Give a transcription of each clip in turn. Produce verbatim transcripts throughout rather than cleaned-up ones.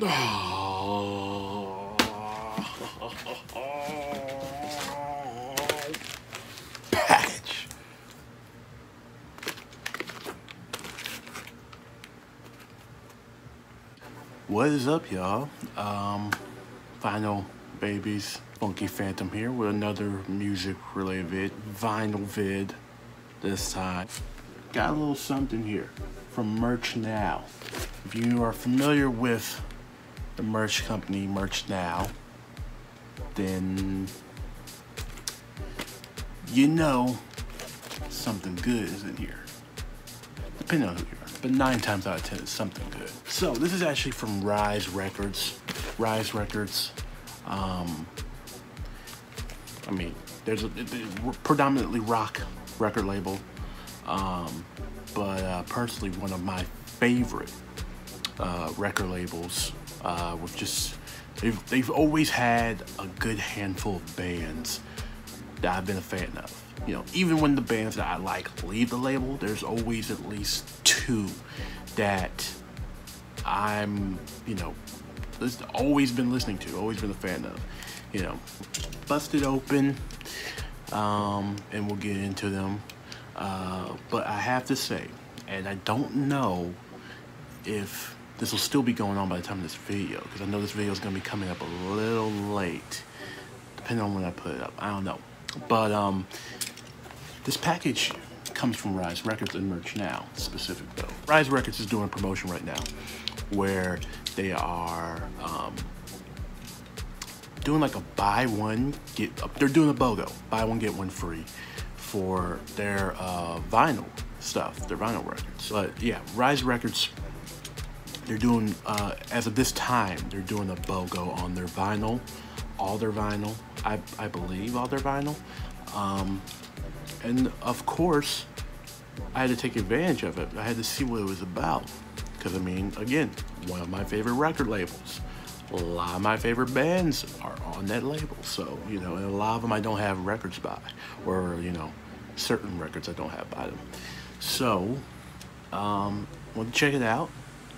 Oh. Package. What is up, y'all? Um, Vinyl Babies, Funky Phantom here with another music related vid, vinyl vid this time. Got a little something here from Merch Now. If you are familiar with the merch company Merch Now, then you know something good is in here, depending on who you are, but nine times out of ten it's something good. So this is actually from Rise Records. Rise Records, um, I mean, there's a, a predominantly rock record label, um, but uh, personally one of my favorite uh, record labels. Uh, with just they've, they've always had a good handful of bands that I've been a fan of. You know, even when the bands that I like leave the label, there's always at least two that I'm, you know, always been listening to, always been a fan of. You know, bust it open, um, and we'll get into them. Uh, but I have to say, and I don't know if this will still be going on by the time of this video, because I know this video is going to be coming up a little late, depending on when I put it up. I don't know. But um, this package comes from Rise Records and Merch Now, specific though. Rise Records is doing a promotion right now where they are um, doing like a buy one, get, they're doing a BOGO, buy one, get one free for their uh, vinyl stuff, their vinyl records. But yeah, Rise Records, they're doing, uh, as of this time, they're doing a BOGO on their vinyl, all their vinyl, I, I believe all their vinyl. Um, and of course, I had to take advantage of it. I had to see what it was about. Because I mean, again, one of my favorite record labels. A lot of my favorite bands are on that label. So, you know, and a lot of them I don't have records by, or, you know, certain records I don't have by them. So, um, want to check it out.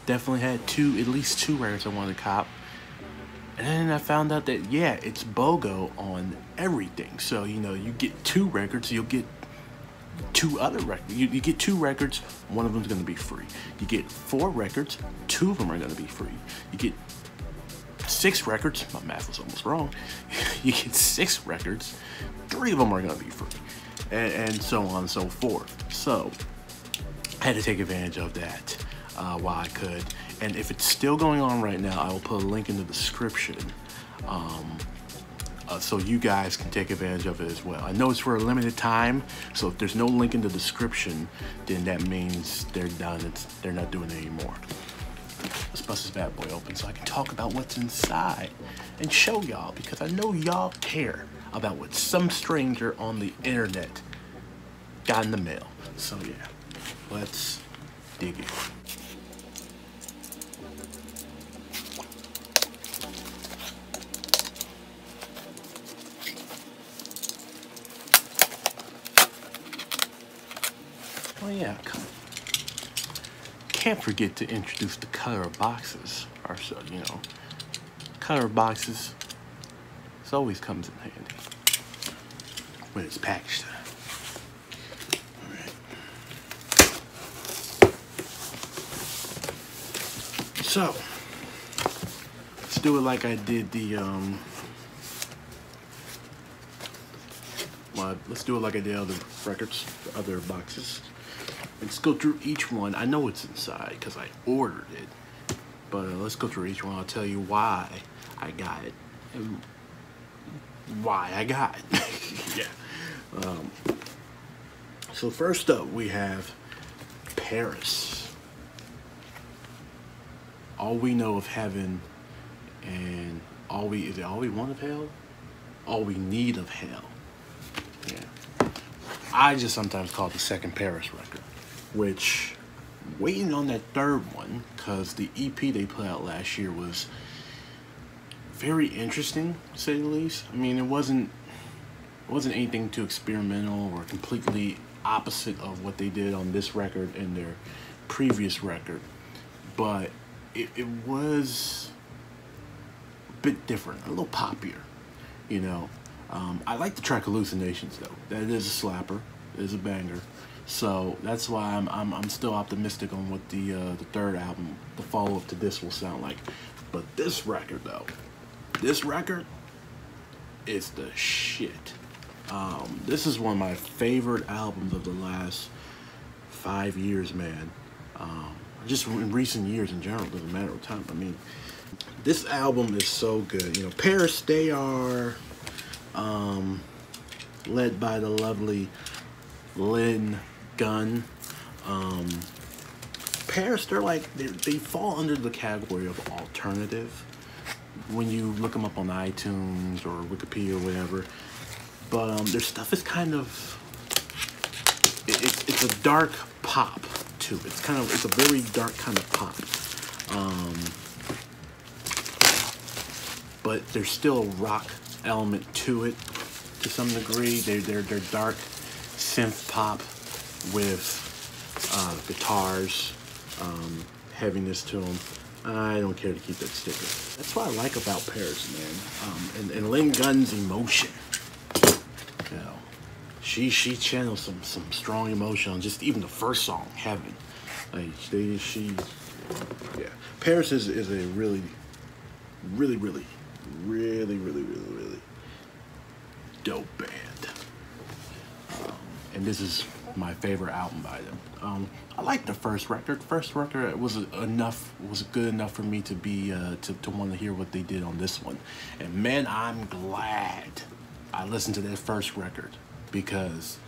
Definitely had two, at least two records I wanted to cop. And then I found out that, yeah, it's BOGO on everything. So, you know, you get two records, you'll get two other records. You, you get two records, one of them's going to be free. You get four records, two of them are going to be free. You get six records, my math was almost wrong. You get six records, three of them are going to be free. And, and so on and so forth. So, I had to take advantage of that. Uh, while I could, and if it's still going on right now, I will put a link in the description, um, uh, so you guys can take advantage of it as well. I know it's for a limited time, so if there's no link in the description, then that means they're done. It's, they're not doing it anymore. Let's bust this bad boy open so I can talk about what's inside and show y'all, because I know y'all care about what some stranger on the internet got in the mail. So yeah, let's dig it. Oh yeah, come on. Can't forget to introduce the color of boxes, or so, you know. Color of boxes, this always comes in handy when it's packaged. All right. So, let's do it like I did the, um, well, let's do it like I did other records, other boxes. Let's go through each one. I know it's inside because I ordered it, but uh, let's go through each one. I'll tell you why I got it and why I got it. Yeah. Um, so first up, we have Pvris. All we know of heaven, and all we is it all we want of hell, all we need of hell. Yeah. I just sometimes call it the second Pvris record. Which, waiting on that third one, because the E P they put out last year was very interesting, to say the least. I mean, it wasn't it wasn't anything too experimental or completely opposite of what they did on this record and their previous record, but it, it was bit different, a little poppier, you know. Um, I like the track Hallucinations, though. That is a slapper. It is a banger. So that's why I'm, I'm, I'm still optimistic on what the, uh, the third album, the follow-up to this, will sound like. But this record, though, this record is the shit. Um, this is one of my favorite albums of the last five years, man. Um, just in recent years in general, doesn't matter what time. I mean, this album is so good. You know, Pvris, they are um, led by the lovely Lynn Gunn. Um, Pvris, they're like, they, they fall under the category of alternative when you look them up on iTunes or Wikipedia or whatever. But um, their stuff is kind of, it, it, it's a dark pop too. It's kind of, it's a very dark kind of pop. Um, but there's still a rock element to it to some degree. They're, they're, they're dark synth pop with uh, guitars, um, heaviness to them. I don't care to keep that sticker. That's what I like about Pvris, man. Um, and, and Lynn Gunn's emotion. You know, she she channels some some strong emotion on just even the first song, Heaven. Like they she, yeah. Pvris is is a really, really, really, really, really, really, really dope band. Um, and this is my favorite album by them. Um, I like the first record. First record was enough, was good enough for me to be uh, to to want to hear what they did on this one. And man, I'm glad I listened to that first record, because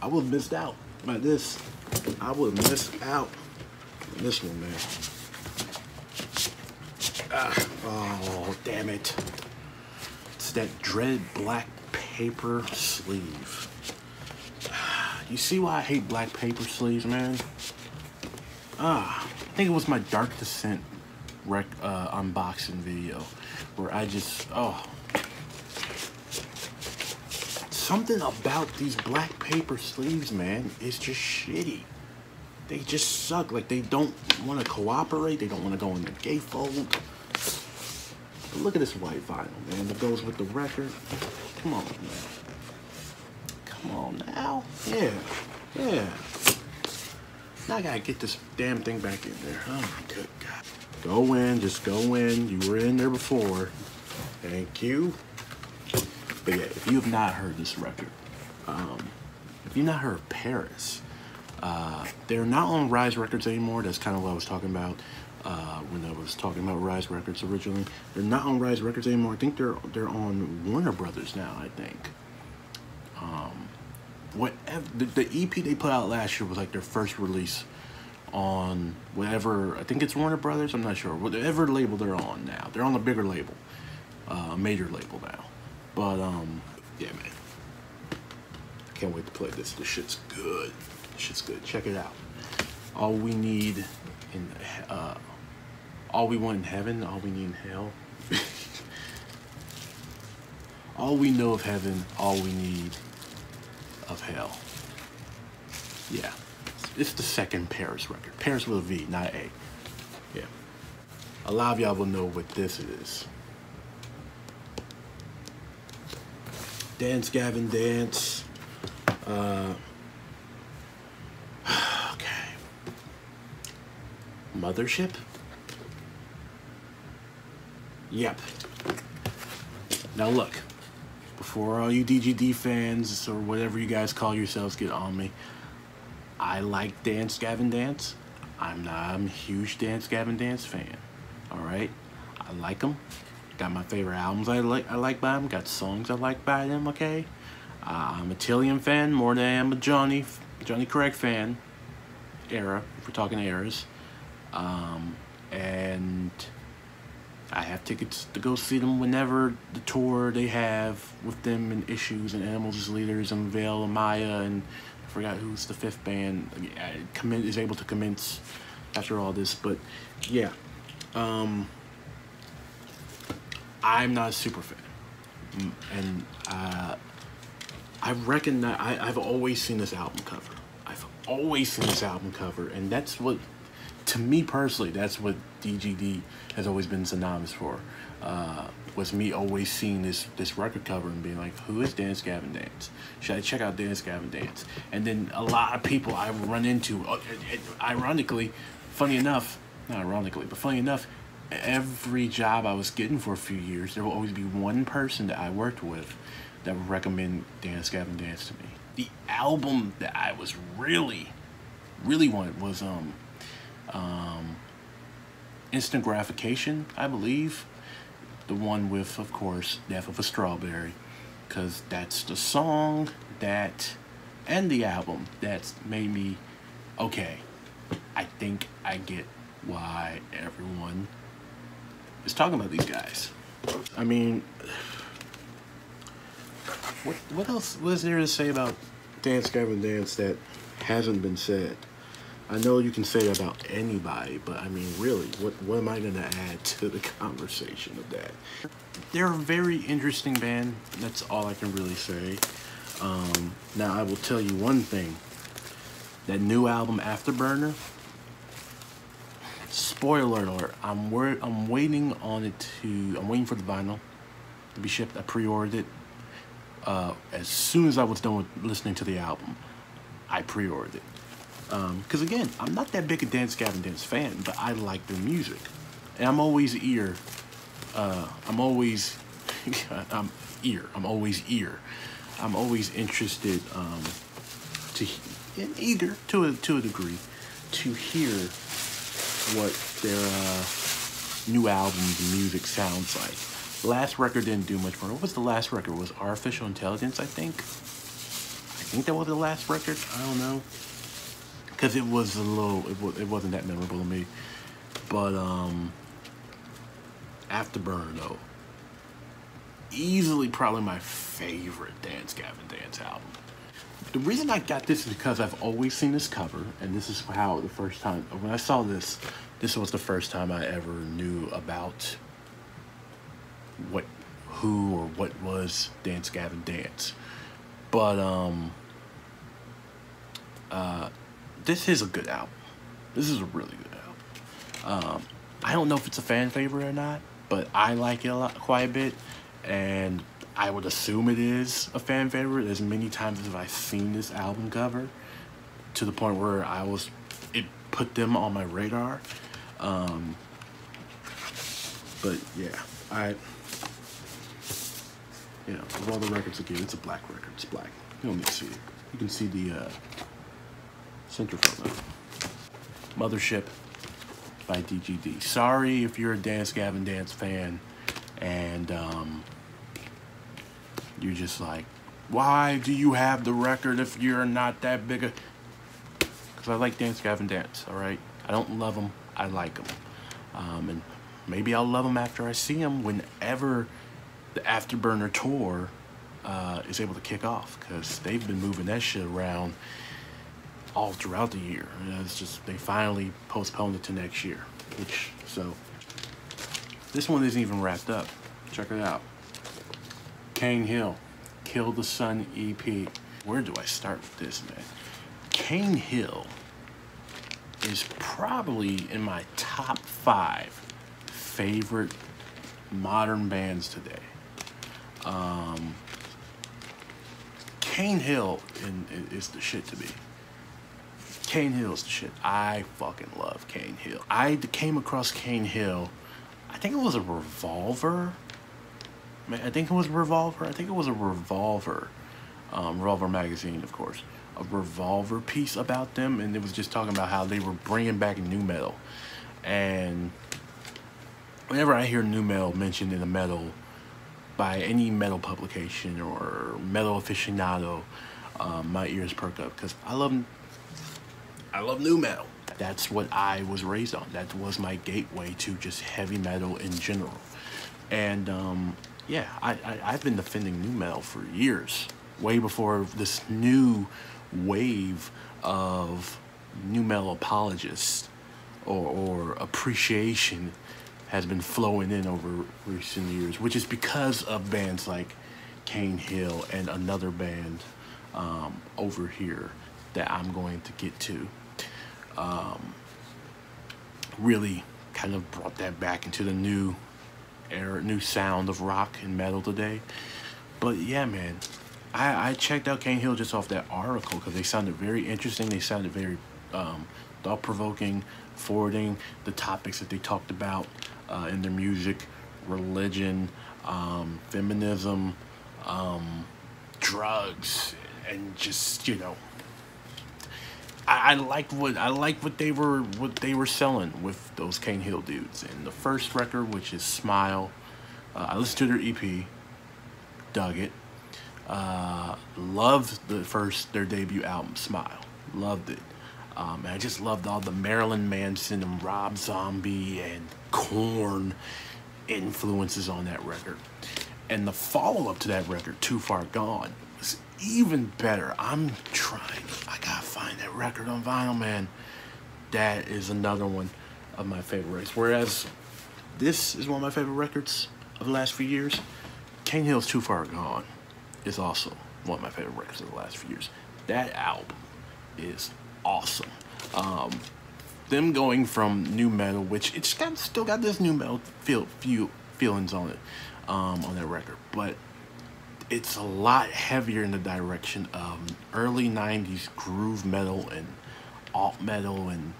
I would have missed out by this. I would have missed out on this one, man. Ah, oh damn it! It's that dread black paper sleeve. You see why I hate black paper sleeves, man? Ah, I think it was my Dark Descent rec uh, unboxing video where I just, oh. Something about these black paper sleeves, man, is just shitty. They just suck. Like, they don't want to cooperate. They don't want to go in the gatefold. But look at this white vinyl, man. It goes with the record. Come on, man. Come on now. Yeah. Yeah. Now I gotta get this damn thing back in there. Oh my good God. Go in. Just go in. You were in there before. Thank you. But yeah, if you have not heard this record, um, if you've not heard Pvris, uh, they're not on Rise Records anymore. That's kind of what I was talking about uh, when I was talking about Rise Records originally. They're not on Rise Records anymore. I think they're, they're on Warner Brothers now, I think. Um, whatever the, the E P they put out last year was like their first release on whatever, I think it's Warner Brothers, I'm not sure, whatever label they're on now. They're on a bigger label, a uh, major label now. But um, yeah, man, I can't wait to play this. This shit's good. This shit's good. Check it out. All we need in uh, all we want in heaven, all we need in hell. All we know of heaven, all we need of hell. Yeah. It's the second Pvris record. Pvris with a V, not A. Yeah. A lot of y'all will know what this is. Dance Gavin Dance. Uh, okay. Mothership? Yep. Now look. Before all you D G D fans or whatever you guys call yourselves get on me, I like Dance Gavin Dance. I'm not I'm a huge Dance Gavin Dance fan. All right, I like them. Got my favorite albums I like. I like by them. Got songs I like by them. Okay, uh, I'm a Tillian fan more than I am a Johnny Johnny Craig fan. Era, if we're talking eras, um, and I have tickets to go see them whenever the tour they have with them and Issues and Animals as Leaders and Vale and Maya and I forgot who's the fifth band is able to commence after all this. But yeah, um, I'm not a super fan, and uh, I reckon that I, I've always seen this album cover. I've always seen this album cover, and that's what to me personally, that's what D G D has always been synonymous for. Uh, was me always seeing this this record cover and being like, who is Dance Gavin Dance? Should I check out Dance Gavin Dance? And then a lot of people I've run into, ironically, funny enough, not ironically, but funny enough, every job I was getting for a few years, there will always be one person that I worked with that would recommend Dance Gavin Dance to me. The album that I was really, really wanted was um, um, Instant Gratification, I believe. The one with, of course, Death of a Strawberry, because that's the song that, and the album, that's made me, okay, I think I get why everyone is talking about these guys. I mean, what, what else was there to say about Dance Gavin Dance that hasn't been said? I know you can say that about anybody, but I mean, really, what, what am I going to add to the conversation of that? They're a very interesting band. That's all I can really say. Um, now, I will tell you one thing. That new album, Afterburner, spoiler alert, I'm, wor I'm waiting on it to, I'm waiting for the vinyl to be shipped. I pre-ordered it. Uh, as soon as I was done with listening to the album, I pre-ordered it. Because um, again, I'm not that big a Dance Gavin Dance fan, but I like their music, and I'm always ear. Uh, I'm always, I'm ear. I'm always ear. I'm always interested um, to and eager to a to a degree to hear what their uh, new album's music sounds like. Last record didn't do much for me. What was the last record? It was Artificial Intelligence, I think. I think that was the last record. I don't know. Because it was a little, it, was, it wasn't that memorable to me. But, um, Afterburner, though, easily probably my favorite Dance Gavin Dance album. The reason I got this is because I've always seen this cover, and this is how the first time, when I saw this, this was the first time I ever knew about what, who or what was Dance Gavin Dance. But, um, uh, this is a good album. This is a really good album. Um, I don't know if it's a fan favorite or not, but I like it a lot, quite a bit, and I would assume it is a fan favorite. As many times as I've seen this album cover, to the point where I was, it put them on my radar. Um, but yeah, I, you know, of all the records again, it's a black record. It's black. You don't need to see it. You can see the. Uh, Centerfold. Mothership by D G D. Sorry if you're a Dance Gavin Dance fan and um, you're just like, why do you have the record if you're not that big a... Because I like Dance Gavin Dance, all right? I don't love them. I like them. Um, and maybe I'll love them after I see them whenever the Afterburner tour uh, is able to kick off, because they've been moving that shit around all throughout the year. You know, it's just they finally postponed it to next year, which, so this one isn't even wrapped up. Check it out. Cane Hill, Kill the Sun E P. Where do I start with this, man? Cane Hill is probably in my top five favorite modern bands today. Um, Cane Hill is the shit to be. Cane Hill's the shit. I fucking love Cane Hill. I came across Cane Hill, I think it was a Revolver. I think it was Revolver. I think it was a Revolver. Um, Revolver Magazine, of course. A Revolver piece about them, and it was just talking about how they were bringing back new metal. And whenever I hear new metal mentioned in a metal, by any metal publication or metal aficionado, um, my ears perk up, because I love them. I love new metal. That's what I was raised on. That was my gateway to just heavy metal in general. And um, yeah, I, I, I've been defending new metal for years, way before this new wave of new metal apologists or, or appreciation has been flowing in over recent years, which is because of bands like Cane Hill and another band um, over here that I'm going to get to. Um, really kind of brought that back into the new era, new sound of rock and metal today. But yeah, man, I, I checked out Cane Hill just off that article because they sounded very interesting. They sounded very um, thought-provoking, forwarding the topics that they talked about uh, in their music, religion, um, feminism, um, drugs, and just, you know, I, I liked what I liked what they were what they were selling with those Cane Hill dudes. And the first record, which is Smile, uh, I listened to their E P, dug it. Uh, loved the first their debut album, Smile. Loved it. Um, and I just loved all the Marilyn Manson and Rob Zombie and Korn influences on that record. And the follow-up to that record, Too Far Gone, was even better. I'm trying. I gotta find that record on vinyl, man. That is another one of my favorites. Whereas this is one of my favorite records of the last few years, Cane Hill's Too Far Gone is also one of my favorite records of the last few years. That album is awesome. Um, them going from new metal, which it's got, still got this new metal feel, feel feelings on it, um, on that record, but it's a lot heavier in the direction of early nineties groove metal and alt metal and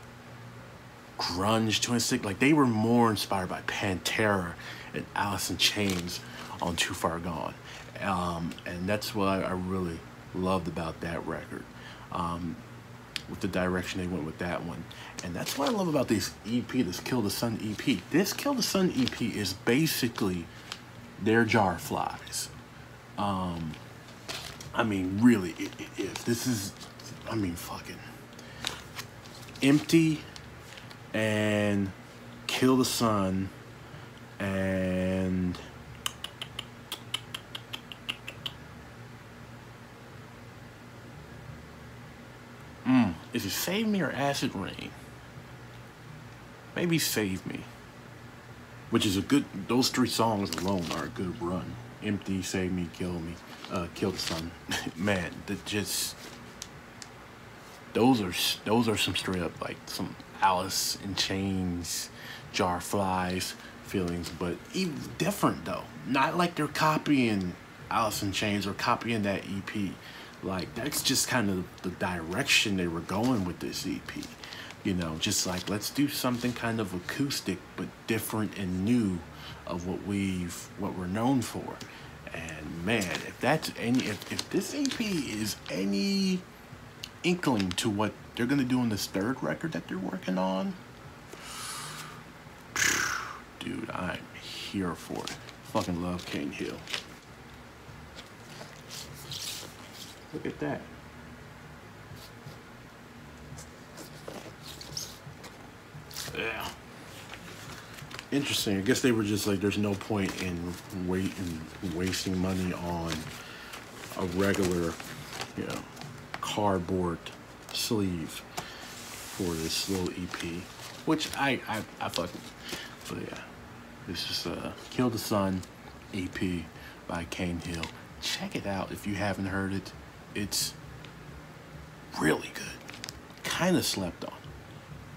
grunge to a stick. Like, they were more inspired by Pantera and Alice in Chains on Too Far Gone. Um, and that's what I, I really loved about that record, um, with the direction they went with that one. And that's what I love about this E P, this Kill the Sun E P. This Kill the Sun E P is basically their Jar of Flies. Um, I mean, really, it, it, it, this is, I mean, fucking Empty and Kill the Sun and Mm, is it Save Me or Acid Rain? Maybe Save Me, which is a good, those three songs alone are a good run. Empty, Save Me, Kill Me, uh, Kill the Sun. Man, that just, those are, those are some straight up, like, some Alice in Chains, Jar of Flies feelings, but even different though. Not like they're copying Alice in Chains or copying that E P. Like, that's just kind of the direction they were going with this E P. You know, just like, let's do something kind of acoustic, but different and new of what we've, what we're known for. And man, if that's any, if, if this E P is any inkling to what they're gonna do on this third record that they're working on, dude, I'm here for it. Fucking love Cane Hill. Look at that. Yeah. Interesting. I guess they were just like, there's no point in waiting, wasting money on a regular, you know, cardboard sleeve for this little E P, which I, I, I fucking, but yeah. This is a Kill the Sun E P by Cane Hill. Check it out if you haven't heard it. It's really good. Kind of slept on,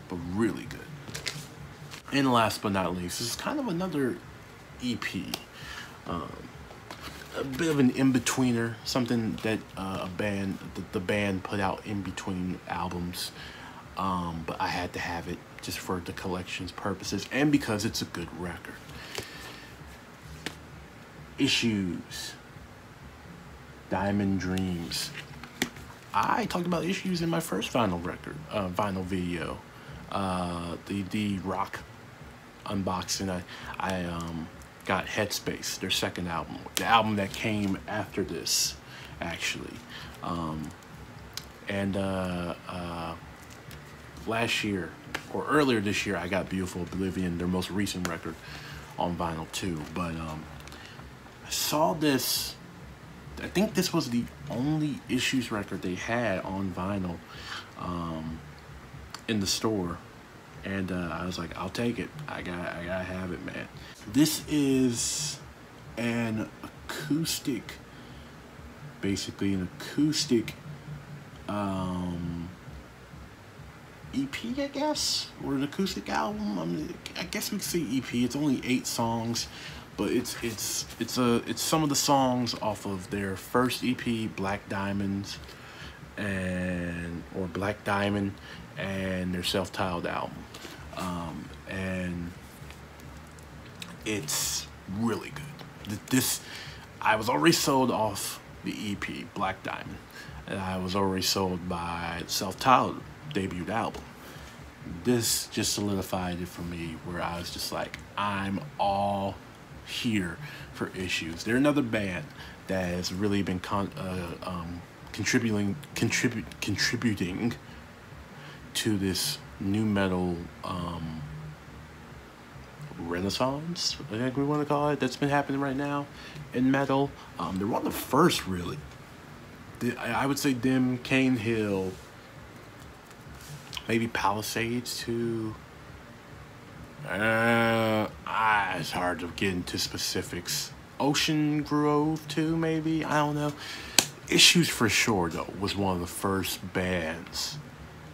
but really good. And last but not least, this is kind of another E P. Um, a bit of an in-betweener, something that uh, a band, the, the band put out in between albums. Um, but I had to have it just for the collection's purposes and because it's a good record. Issues. Diamond Dreams. I talked about Issues in my first vinyl record, uh, vinyl video, uh, the the rock unboxing. I I um, got Headspace, their second album, the album that came after this, actually, um, and uh, uh, last year or earlier this year I got Beautiful Oblivion, their most recent record, on vinyl too. But um, I saw this. I think this was the only Issues record they had on vinyl um, in the store, and uh, I was like, I'll take it. I got, I gotta have it, man. This is an acoustic, basically an acoustic um, E P, I guess, or an acoustic album. I mean, I guess we could say E P. It's only eight songs, but it's it's it's a it's some of the songs off of their first E P, Black Diamonds, and or Black Diamond, and their self-titled album, um, and it's really good. This I was already sold off the E P, Black Diamond. And I was already sold by self-titled debut album. This just solidified it for me, where I was just like, I'm all here for Issues. They're another band that has really been con uh, um, contributing, contribute, contributing to this new metal um, renaissance, I think we want to call it, that's been happening right now in metal. Um, they're one of the first, really. I would say them, Cane Hill, maybe Palisades too. Uh, ah, it's hard to get into specifics. Ocean Grove too, maybe, I don't know. Issues for sure though was one of the first bands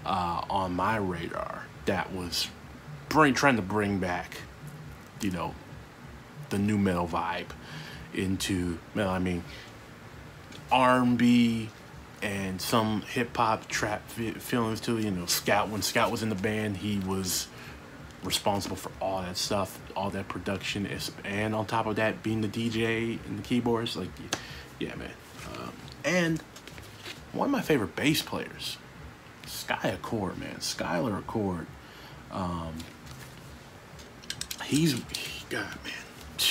uh, on my radar that was bring, trying to bring back, you know, the new metal vibe into metal. I mean, R and B and some hip-hop trap feelings too. You know, Scout, when Scout was in the band, he was responsible for all that stuff, all that production, and on top of that, being the D J and the keyboards. Like, yeah, man. Um, and one of my favorite bass players, Skyler Accord, man. Skyler Accord. Um, he's, he, God, man.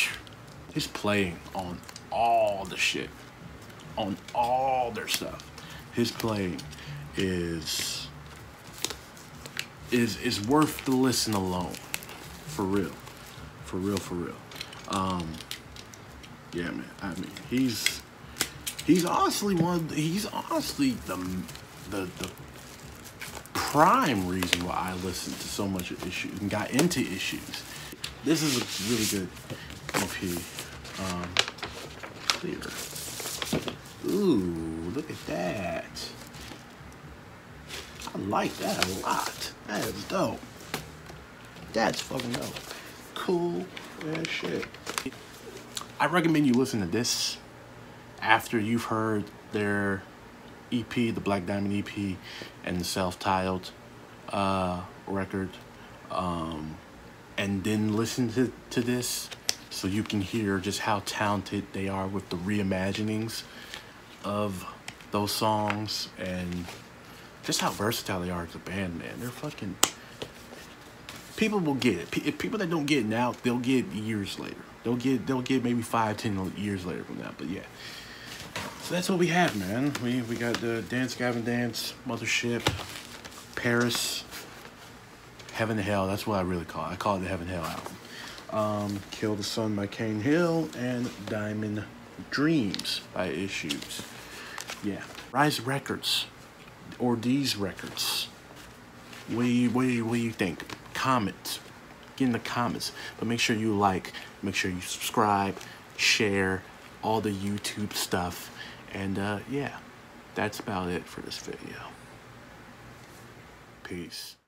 He's playing on all the shit. On all their stuff. His playing is is is worth the listen alone, for real, for real, for real. Um, yeah, man. I mean, he's he's honestly one of the, he's honestly the the the prime reason why I listened to so much of Issues and got into Issues. This is a really good O P. Um, clear. Ooh, look at that. I like that a lot. That is dope. That's fucking dope. Cool as shit. I recommend you listen to this after you've heard their E P, the Black Diamond E P, and the self-titled uh, record. Um, and then listen to, to this so you can hear just how talented they are with the reimaginings of those songs and just how versatile they are as a band, man. They're fucking, people will get it. P if people that don't get it now, they'll get it years later. They'll get they'll get maybe five, ten years later from now. But yeah, so that's what we have, man. We we got the Dance Gavin Dance, Mothership, Pvris, Heaven to Hell. That's what I really call it. I call it the Heaven to Hell album. Um, Kill the Sun by Cane Hill and Diamond Dreams by Issues. Yeah, Rise Records or these records. What do you, what do you, what do you think? Comment, get in the comments. But make sure you like, make sure you subscribe, share, all the YouTube stuff, and uh, yeah, that's about it for this video. Peace.